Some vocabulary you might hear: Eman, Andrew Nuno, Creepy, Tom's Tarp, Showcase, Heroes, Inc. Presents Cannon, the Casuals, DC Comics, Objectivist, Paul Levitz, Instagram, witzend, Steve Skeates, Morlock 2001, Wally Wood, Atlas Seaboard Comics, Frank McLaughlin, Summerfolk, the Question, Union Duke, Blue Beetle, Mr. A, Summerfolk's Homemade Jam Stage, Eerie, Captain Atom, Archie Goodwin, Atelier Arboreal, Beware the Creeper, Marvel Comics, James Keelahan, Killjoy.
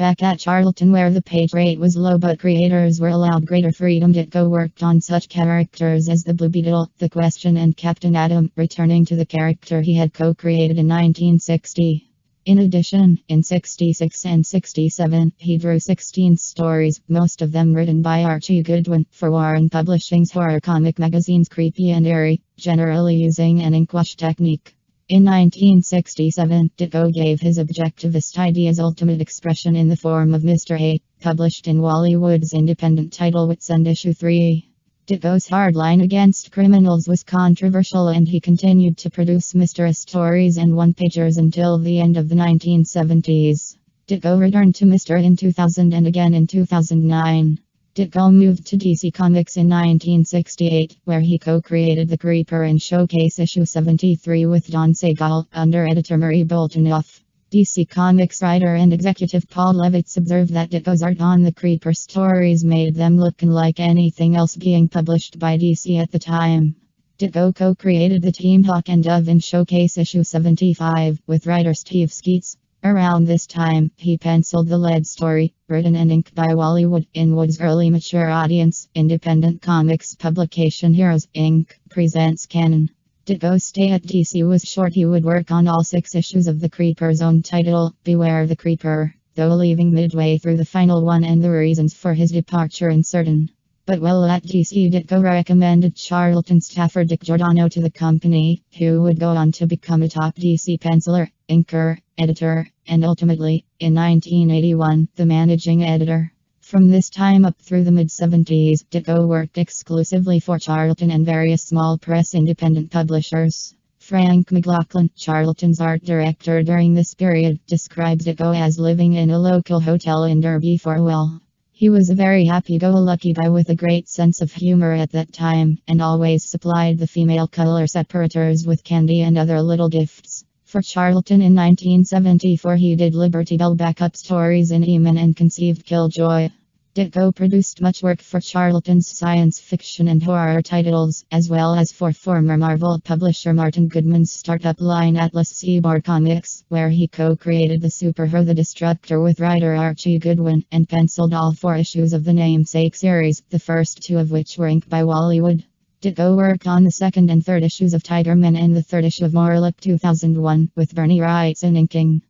Back at Charlton, where the page rate was low but creators were allowed greater freedom, Ditko worked on such characters as the Blue Beetle, the Question and Captain Atom, returning to the character he had co-created in 1960. In addition, in 66 and 67, he drew 16 stories, most of them written by Archie Goodwin, for Warren Publishing's horror comic magazines Creepy and Eerie, generally using an ink wash technique. In 1967, Ditko gave his objectivist ideas ultimate expression in the form of Mr. A, published in Wally Wood's independent title Witzend Issue 3. Ditko's hard line against criminals was controversial, and he continued to produce Mr. A stories and one-pagers until the end of the 1970s. Ditko returned to Mr. A in 2000 and again in 2009. Ditko moved to DC Comics in 1968, where he co-created The Creeper and Showcase Issue 73 with Don Segall, under editor Murray Boltonoff. DC Comics writer and executive Paul Levitz observed that Ditko's art on The Creeper stories made them look unlike anything else being published by DC at the time. Ditko co-created the team Hawk and Dove in Showcase Issue 75 with writer Steve Skeates. Around this time, he penciled the lead story, written and inked by Wally Wood, in Wood's early mature audience, independent comics publication Heroes, Inc. Presents Cannon. Ditko's stay at DC was short. He would work on all 6 issues of The Creeper's own title, Beware the Creeper, though leaving midway through the final one, and the reasons for his departure uncertain. But while at DC, Ditko recommended Charlton staffer Dick Giordano to the company, who would go on to become a top DC penciler, inker, editor, and ultimately, in 1981, the managing editor. From this time up through the mid-70s, Ditko worked exclusively for Charlton and various small press independent publishers. Frank McLaughlin, Charlton's art director during this period, describes Ditko as living in a local hotel in Derby for a while. He was a very happy-go-lucky guy with a great sense of humor at that time, and always supplied the female color separators with candy and other little gifts. For Charlton in 1974, he did Liberty Bell backup stories in Eman and conceived Killjoy. Ditko produced much work for Charlton's science fiction and horror titles, as well as for former Marvel publisher Martin Goodman's startup line Atlas Seaboard Comics, where he co-created the superhero The Destructor with writer Archie Goodwin, and penciled all 4 issues of the namesake series, the first 2 of which were inked by Wally Wood. Ditko worked on the 2nd and 3rd issues of Tiger Man and the 3rd issue of Morlock 2001, with Bernie Wrightson inking.